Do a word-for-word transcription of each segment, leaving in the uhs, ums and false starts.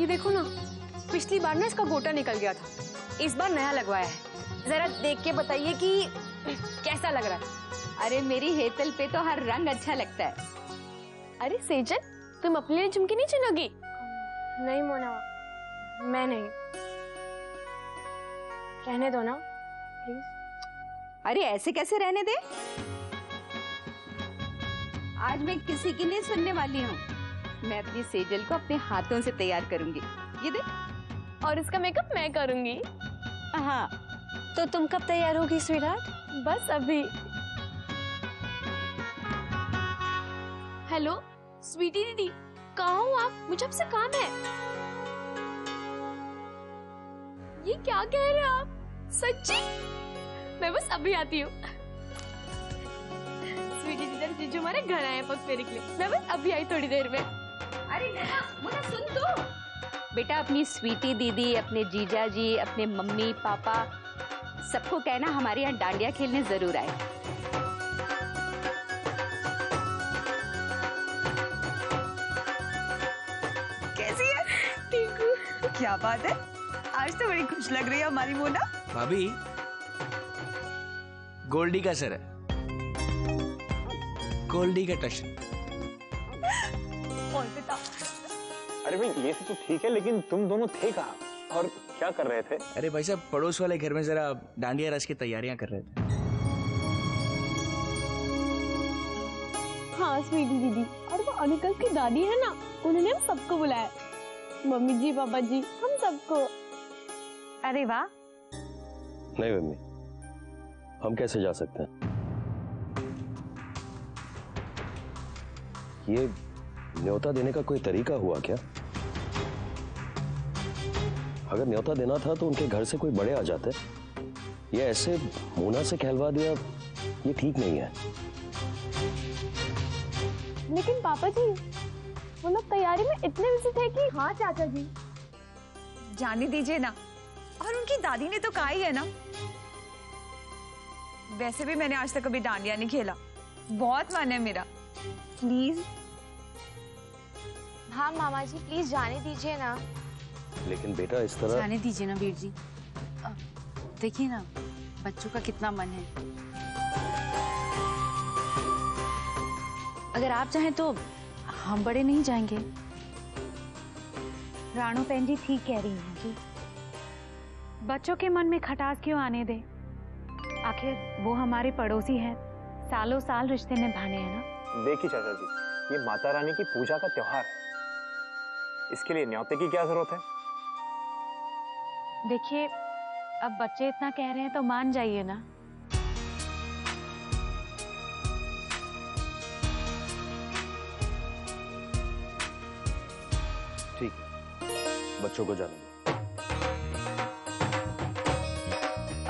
ये देखो ना, पिछली बार ना इसका गोटा निकल गया था, इस बार नया लगवाया है। जरा देख के बताइए कि कैसा लग रहा है। अरे मेरी हेतल पे तो हर रंग अच्छा लगता है। अरे सेजल, तुम अपने लिए झुमके नहीं चुनोगी? नहीं मोना, मैं नहीं। रहने दो ना प्लीज। अरे ऐसे कैसे रहने दे, आज मैं किसी की नहीं सुनने वाली हूँ। मैं अपनी सेजल को अपने हाथों से तैयार करूंगी, ये देख। और इसका मेकअप मैं करूंगी। हाँ, तो तुम कब तैयार होगी स्वीटहार्ट? बस अभी। हेलो स्वीटी दीदी, कहाँ हूँ आप? मुझे आपसे काम है। ये क्या कह रहे हैं आप? सच्ची? मैं बस अभी आती हूँ। स्वीटी दीदी जीजू हमारे घर आए पग फेरे के लिए, मैं बस अभी आई थोड़ी देर में। अरे नेहा, मुझे सुन दो बेटा। अपनी स्वीटी दीदी, अपने जीजा जी, अपने मम्मी पापा, सबको कहना हमारे यहाँ डांडिया खेलने जरूर आए। कैसी है? ठीक हूँ। क्या बात है, आज तो बड़ी खुश लग रही है हमारी मोना भाभी। गोल्डी का सर है, गोल्डी का टशन। और पिता, अरे भाई ये सब तो ठीक है, लेकिन तुम दोनों थे कहाँ और क्या कर रहे थे? अरे भाई साहब, पड़ोस वाले घर में जरा डांडिया रस की तैयारियां कर रहे थे। हाँ स्वीटी दीदी, और वो अनुकल की दादी है ना, उन्होंने हम सबको बुलाया, मम्मी जी पापा जी हम सबको। अरे वाह। नहीं मम्मी, हम कैसे जा सकते हैं? ये न्योता देने का कोई तरीका हुआ क्या? अगर न्योता देना था तो उनके घर से कोई बड़े आ जाते, ये ऐसे मोना से कहलवा दिया, ये ठीक नहीं है। लेकिन पापा जी वो लोग तैयारी में इतने बिजी थे कि। हाँ चाचा जी, जाने दीजिए ना, और उनकी दादी ने तो कहा ही है ना। वैसे भी मैंने आज तक कभी डांडिया नहीं खेला, बहुत मन है मेरा। प्लीज। हाँ मामा जी, प्लीज जाने दीजिए ना। लेकिन बेटा इस तरह। जाने दीजिए ना वीर जी, देखिए ना बच्चों का कितना मन है। अगर आप चाहें तो हम बड़े नहीं जाएंगे। राणू बहन जी ठीक कह रही हैं जी, बच्चों के मन में खटास क्यों आने दे, आखिर वो हमारे पड़ोसी हैं, सालों साल रिश्ते निभाने हैं ना। देखिए चाचा जी, ये माता रानी की पूजा का त्योहार है, इसके लिए न्योते की क्या जरूरत है? देखिए अब बच्चे इतना कह रहे हैं तो मान जाइए ना। ठीक है, बच्चों को जाने दो।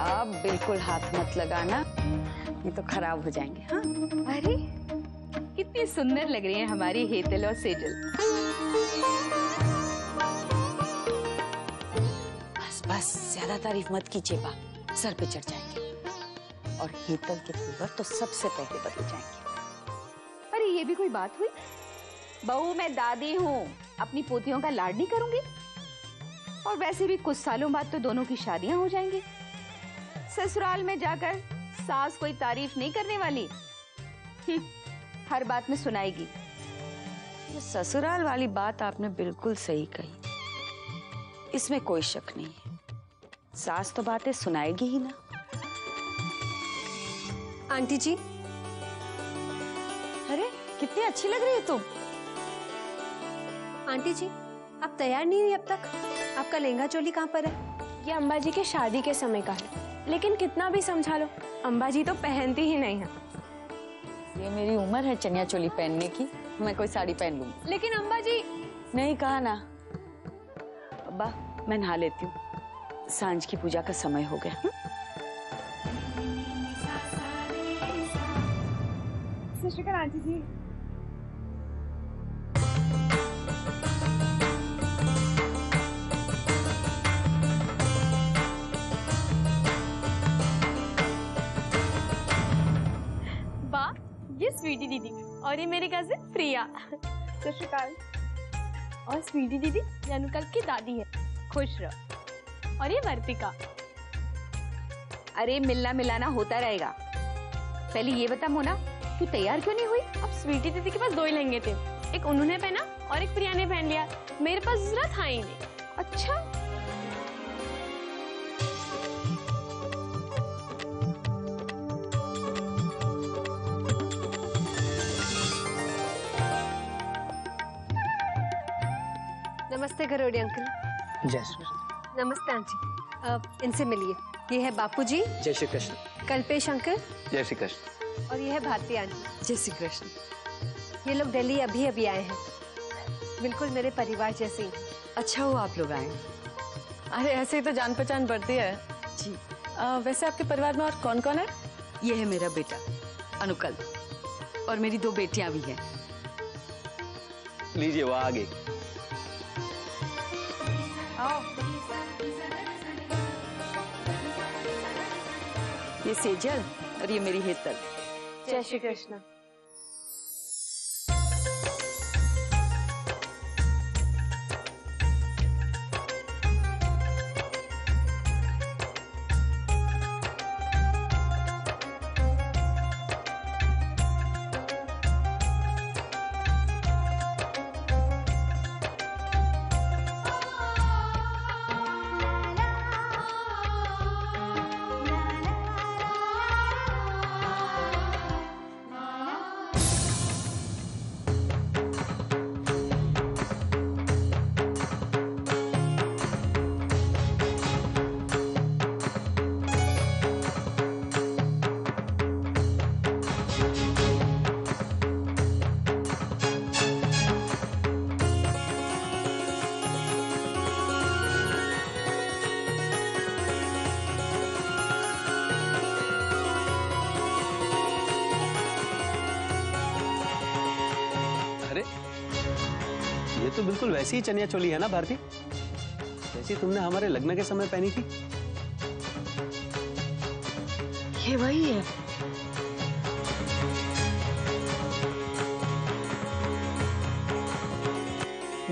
आप बिल्कुल हाथ मत लगाना, ये तो खराब हो जाएंगे। हाँ? अरे कितनी सुंदर लग रही है हमारी हेतल और सेजल। बस ज्यादा तारीफ मत कीजिए बाप, सर पे चढ़ जाएंगे। और हेतल के तेवर तो सबसे पहले बदल जाएंगे। अरे ये भी कोई बात हुई? बहू मैं दादी हूँ, अपनी पोतियों का लाड नहीं करूंगी? और वैसे भी कुछ सालों बाद तो दोनों की शादियां हो जाएंगी, ससुराल में जाकर सास कोई तारीफ नहीं करने वाली, हर बात में सुनाएगी। ये ससुराल वाली बात आपने बिल्कुल सही कही, इसमें कोई शक नहीं है। सास तो बातें सुनाएगी ही ना। आंटी जी, अरे कितनी अच्छी लग रही है तुम। आंटी जी आप तैयार नहीं हुई अब तक, आपका लहंगा चोली कहाँ पर है? ये अम्बा जी के शादी के समय का है, लेकिन कितना भी समझा लो अम्बा जी तो पहनती ही नहीं है। ये मेरी उम्र है चनिया चोली पहनने की, मैं कोई साड़ी पहन लूंगी। लेकिन अम्बा जी। नहीं कहा ना अब्बा, मैं नहा लेती हूँ, सांझ की पूजा का समय हो गया। सत श्री अकाल आंटी जी। वाह, ये स्वीटी दीदी और ये मेरे कजिन प्रिया। सत श्री अकाल। और स्वीटी दीदी ये अनुकल की दादी है, खुश रहो। और ये वर्तिका। अरे मिलना मिलाना होता रहेगा। पहले ये बता मोना, तू तैयार क्यों नहीं हुई? अब स्वीटी दीदी के पास दो ही लहंगे थे, एक उन्होंने पहना और एक प्रिया ने पहन लिया, मेरे पास जरा था ही नहीं। अच्छा नमस्ते घरोड़ी अंकल। जय श्री कृष्ण। नमस्ते आंटी, इनसे मिलिए। ये है बापूजी। जय श्री कृष्ण। कल्पेश अंकल। जय श्री कृष्ण। और ये है भारती आंटी। जय श्री कृष्ण। ये लोग दिल्ली अभी अभी आए हैं, बिल्कुल मेरे परिवार जैसे। अच्छा हुआ आप लोग आए। अरे ऐसे ही तो जान पहचान बढ़ती है जी। आ, वैसे आपके परिवार में और कौन कौन है? ये है मेरा बेटा अनुकल और मेरी दो बेटियां भी हैं। लीजिए वो आगे आओ। ये सेजल और ये मेरी हेतल। जय श्री कृष्ण। तो बिल्कुल वैसी ही चनिया चोली है ना भारती, जैसी तुमने हमारे लग्न के समय पहनी थी। ये वही है।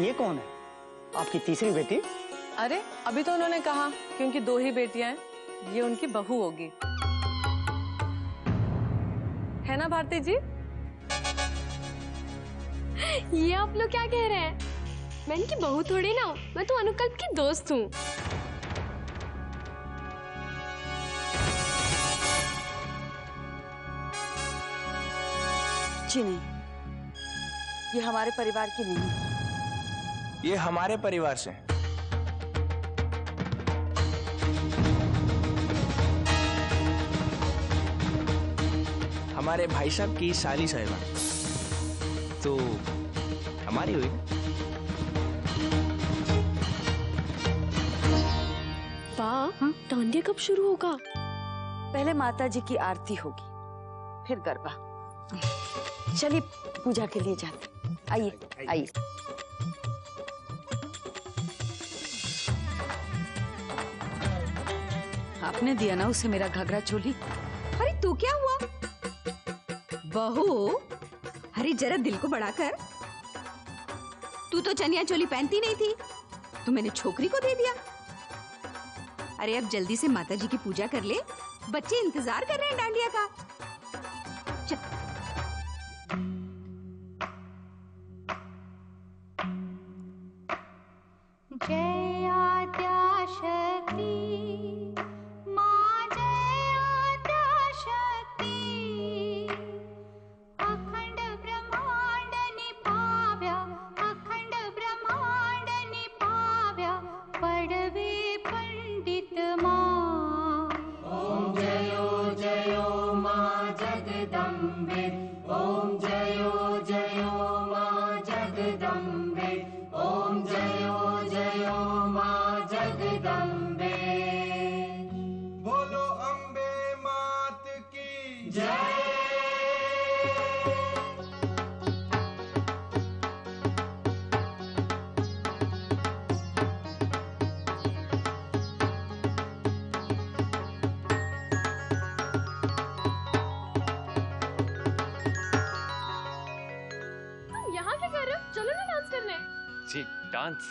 ये कौन है? आपकी तीसरी बेटी? अरे अभी तो उन्होंने कहा कि उनकी दो ही बेटियां हैं, ये उनकी बहू होगी, है ना भारती जी? ये आप लोग क्या कह रहे हैं? मैं इनकी बहू थोड़ी ना हूँ, मैं तो अनुकल्प की दोस्त हूँ। जी नहीं, ये हमारे परिवार की नहीं, ये हमारे परिवार से। हमारे भाई साहब की साली साहिबा तो हमारी हुई। बा, डांडिया कब शुरू होगा? पहले माता जी की आरती होगी, फिर गरबा। चलिए पूजा के लिए जाते। आइए आइए। आपने दिया ना उसे मेरा घाघरा चोली। अरे तू क्या हुआ बहू? अरे जरा दिल को बढ़ा कर, तू तो चनिया चोली पहनती नहीं थी, तो मैंने छोकरी को दे दिया। अरे अब जल्दी से माता जी की पूजा कर ले, बच्चे इंतजार कर रहे हैं डांडिया का। ठीक डांस?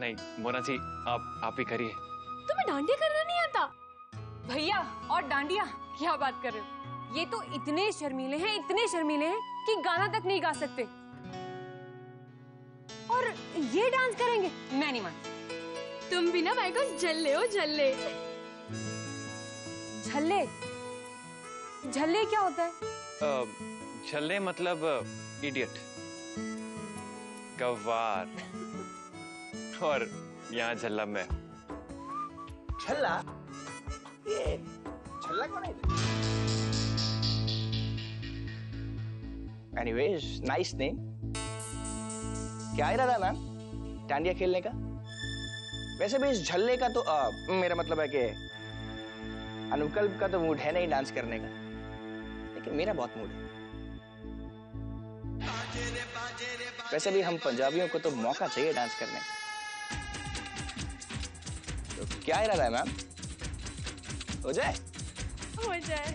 नहीं मोना जी, आप आप ही करिए। तुम्हें डांडिया करना नहीं आता? भैया और डांडिया, क्या बात कर रहे हो? ये तो इतने शर्मीले हैं, इतने शर्मीले हैं कि गाना तक नहीं गा सकते, और ये डांस करेंगे? मैं नहीं मानती। तुम भी ना भाई को झल्ले हो, झल्ले। झल्ले झल्ले क्या होता है? झल्ले मतलब इडियट, गवार। और यहाँ झल्ला मैं। झल्ला? ये झल्ला कौन है? Anyways, nice name. क्या इरादा मैम डांडिया खेलने का? वैसे भी इस झल्ले का तो आ, मेरा मतलब है कि अनुकल्प का तो मूड है नहीं डांस करने का, लेकिन मेरा बहुत मूड है। वैसे भी हम पंजाबियों को तो मौका चाहिए डांस करने का। तो क्या इरादा है मैम? हो जाए? हो जाए।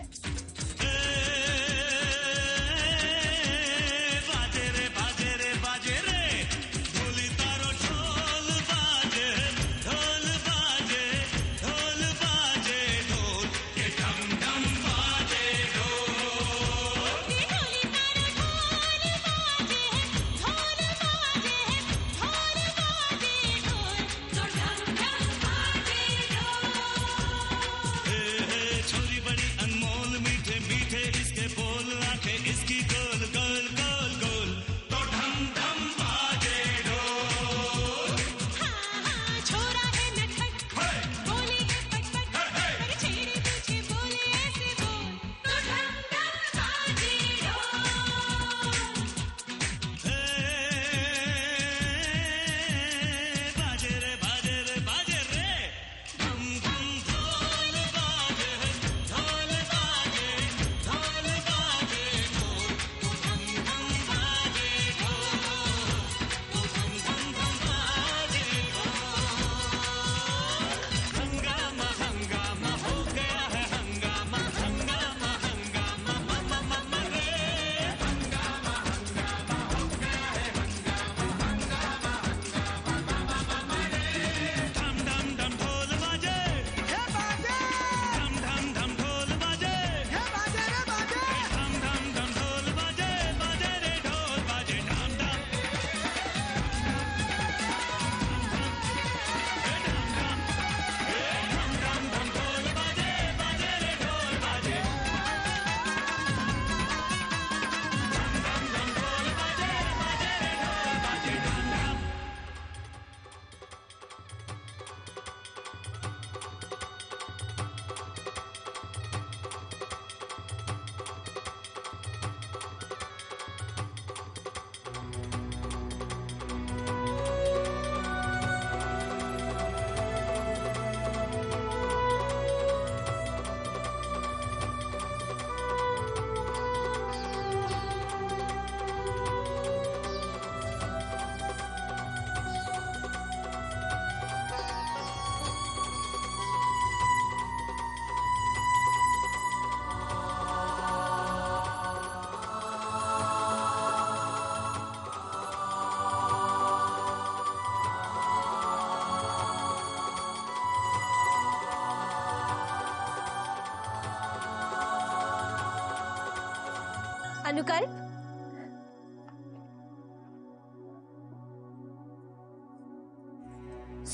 अनुकल्प,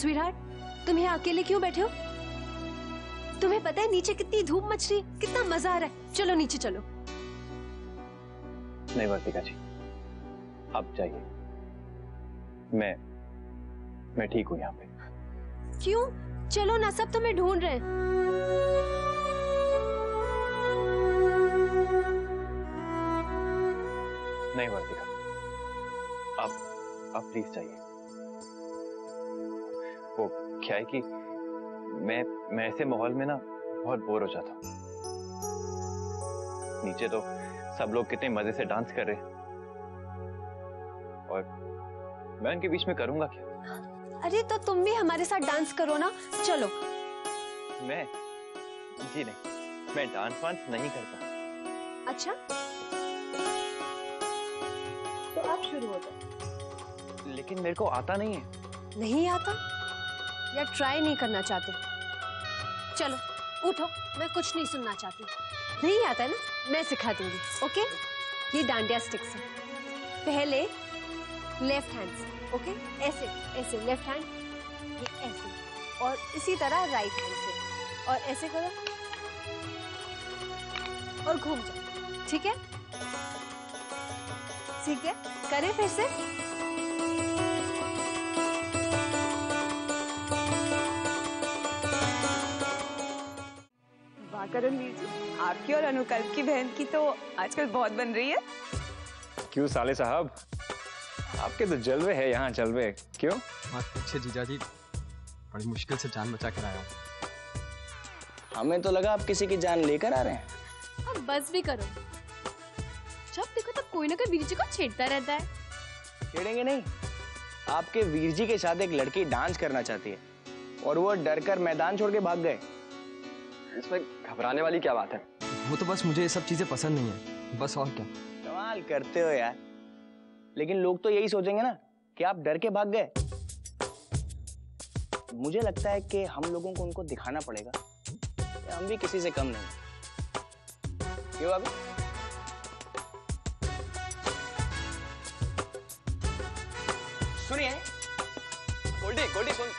स्वीटहार्ट, तुम यहाँ अकेले क्यों बैठे हो? तुम्हें पता है नीचे कितनी धूप मच रही, कितना मजा आ रहा है। चलो नीचे चलो। नहीं वर्तिका जी, आप जाइए, मैं मैं ठीक हूँ यहाँ पे। क्यों? चलो ना, सब तुम्हें ढूंढ रहे हैं। नहीं वर्तिका, आप आप प्लीज जाइए। वो क्या है कि मैं मैं ऐसे माहौल में ना बहुत बोर हो जाता हूँ। नीचे तो सब लोग कितने मजे से डांस कर रहे हैं, और मैं उनके बीच में करूंगा क्या? अरे तो तुम भी हमारे साथ डांस करो ना, चलो। मैं? जी नहीं, मैं डांस वांस नहीं करता। अच्छा, आप शुरू हो जाए। लेकिन मेरे को आता नहीं है। नहीं आता या ट्राई नहीं करना चाहते? चलो उठो, मैं कुछ नहीं सुनना चाहती। नहीं आता है ना, मैं सिखा दूंगी। ओके, ये डांडिया स्टिक से पहले लेफ्ट हैंड से, ओके, ऐसे ऐसे लेफ्ट हैंड, ये ऐसे, और इसी तरह राइट हैंड से, और ऐसे करो और घूम जाओ। ठीक है, ठीक है, करें फिर से। करण जी, आपकी और अनुकल्प की बहन की तो आजकल बहुत बन रही है। क्यों साले साहब, आपके तो जलवे है यहाँ, जलवे। क्यों? मत पूछे जीजा जी, बड़ी मुश्किल से जान बचा कर आया हूं। हमें तो लगा आप किसी की जान लेकर आ रहे हैं। अब बस भी करो, जब देखो तब कोई ना कोई वीर जी को छेड़ता रहता है। छेड़ेंगे नहीं, आपके वीर जी के साथ एक लड़की डांस करना चाहती है और वो डर कर मैदान छोड़ के भाग गए। इसमें घबराने वाली क्या बात है? वो तो बस मुझे ये सब चीजें पसंद नहीं है, बस। और क्या सवाल करते हो यार, लेकिन लोग तो यही सोचेंगे ना कि आप डर के भाग गए। मुझे लगता है कि हम लोगों को उनको दिखाना पड़ेगा कि हम भी किसी से कम नहीं। क्यों बाबू? सुनिए गोल्डी, गोल्डी सुन।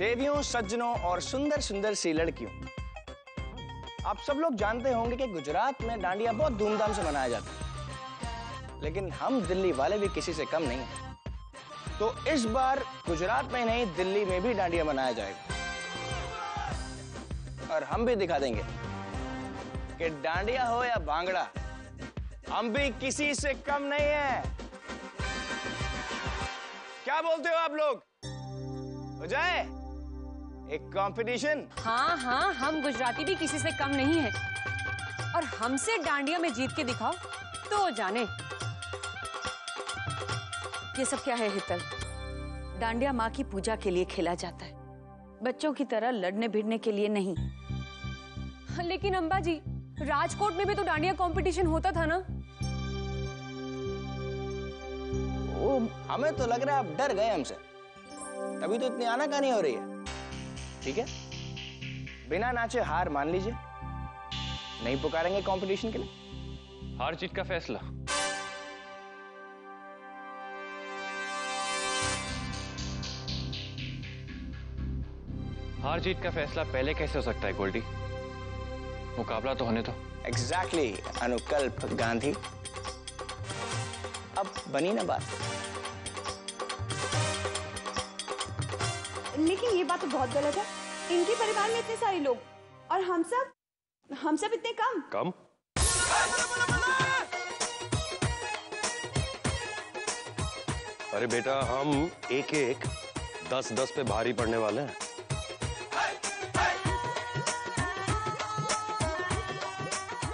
देवियों, सज्जनों और सुंदर सुंदर सी लड़कियों, आप सब लोग जानते होंगे कि गुजरात में डांडिया बहुत धूमधाम से मनाया जाता है, लेकिन हम दिल्ली वाले भी किसी से कम नहीं हैं। तो इस बार गुजरात में नहीं, दिल्ली में भी डांडिया मनाया जाएगा और हम भी दिखा देंगे कि डांडिया हो या भांगड़ा, हम भी किसी से कम नहीं है। क्या बोलते हो आप लोग, हो जाए एक कंपटीशन? हाँ हाँ, हम गुजराती भी किसी से कम नहीं है, और हमसे डांडिया में जीत के दिखाओ तो जाने। ये सब क्या है हितल? डांडिया माँ की पूजा के लिए खेला जाता है, बच्चों की तरह लड़ने भिड़ने के लिए नहीं। लेकिन अंबा जी, राजकोट में भी तो डांडिया कंपटीशन होता था ना। ओ, हमें तो लग रहा है आप डर गए हमसे, तभी तो इतनी आनाकानी हो रही है। ठीक है, बिना नाचे हार मान लीजिए, नहीं पुकारेंगे कंपटीशन के लिए। हार जीत का फैसला। हार जीत का फैसला पहले कैसे हो सकता है गोल्डी? मुकाबला तो होने दो। Exactly exactly, Anukalp Gandhi. अब बनी ना बात। लेकिन ये बात तो बहुत गलत है, इनके परिवार में इतने सारे लोग और हम सब हम सब इतने कम कम अरे बेटा, हम एक एक दस दस पे भारी पड़ने वाले हैं।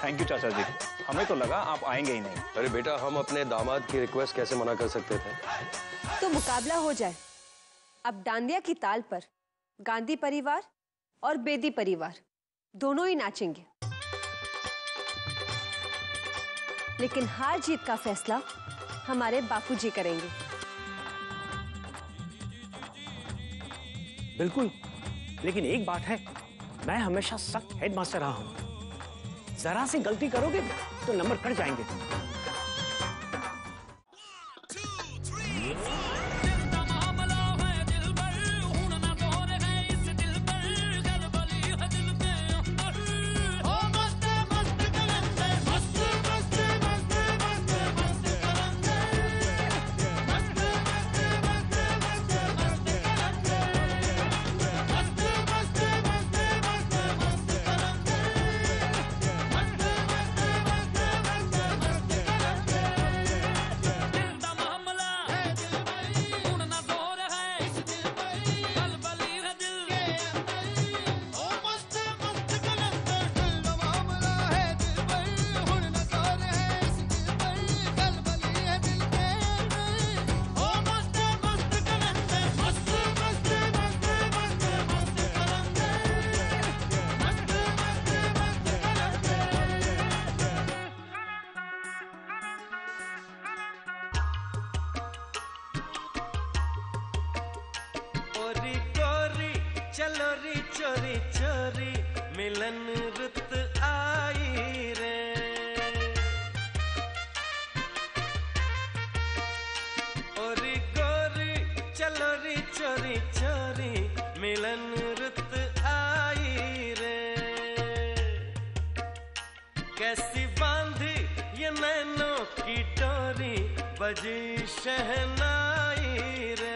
थैंक यू चाचा जी, हमें तो लगा आप आएंगे ही नहीं। अरे बेटा, हम अपने दामाद की रिक्वेस्ट कैसे मना कर सकते थे? तो मुकाबला हो जाए। अब डांडिया की ताल पर गांधी परिवार और बेदी परिवार दोनों ही नाचेंगे, लेकिन हार जीत का फैसला हमारे बापूजी करेंगे। बिल्कुल, लेकिन एक बात है, मैं हमेशा सख्त हेडमास्टर रहा हूं, जरा सी गलती करोगे तो नंबर कट जाएंगे। चलो री चोरी चोरी मिलन रुत आई रे। ओरी गोरी चलो री चोरी चोरी मिलन रुत आई रे। कैसी बांधी ये नैनों की डोरी बजी शहनाई रे।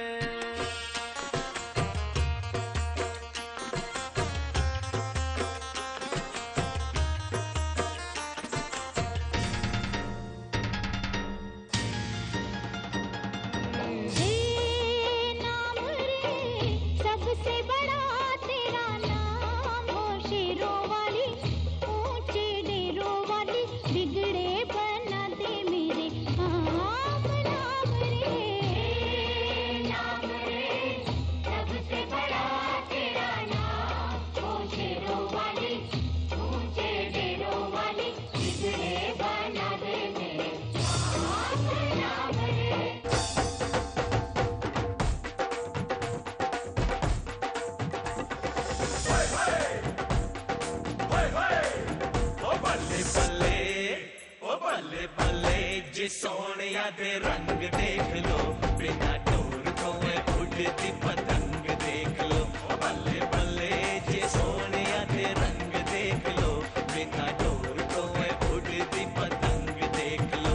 सोनिया दे रंग देख लो, बिना डोर तो है उड़ती पतंग देख लो। बल्ले बल्ले जे सोनिया दे रंग देख लो, बिना डोर तो है उड़ती पतंग देख लो।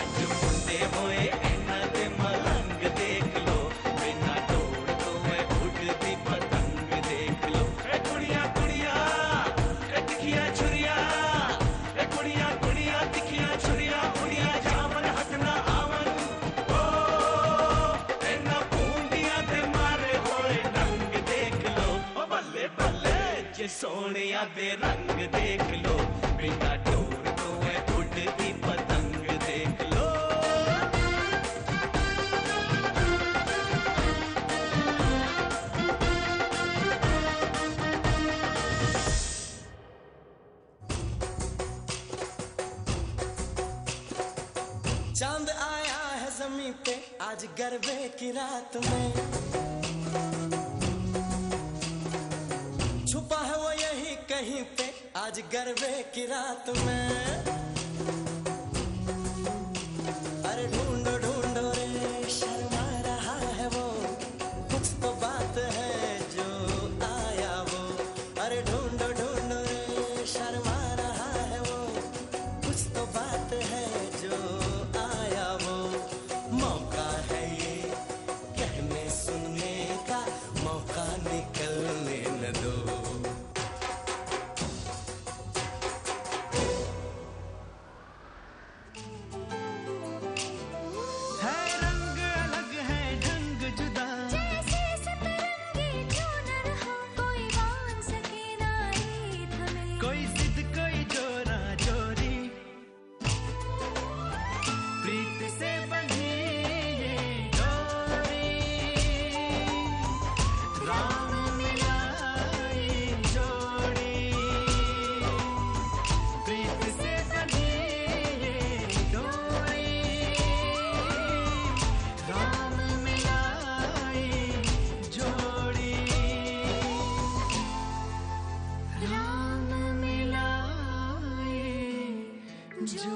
अज मुंडे होए इन्हां दे मलंग देख लो, बिना डोर तो है उड़ती पतंग देख लो। ए कुड़िया कुड़िया ए दिखिया छुरिया, ए कुड़िया कुड़िया दिखिया छुरिया। सोनिया दे रंग देख लो, बिना डोर तो है उड़ती पतंग देख लो। चांद आया है जमीन पे आज गरबे की रात में। छुपा है वो यही कहीं पे आज गरबे की रात में। अरे ढूंढो ढूंढो रे शर्मा रहा है वो, कुछ तो बात है जो आया वो। अरे ढूंढो ढूंढो रे शर्मा रहा है वो, कुछ तो बात है जो आया वो। मौका है ये कहने सुनने का, मौका निकलने न दो। जो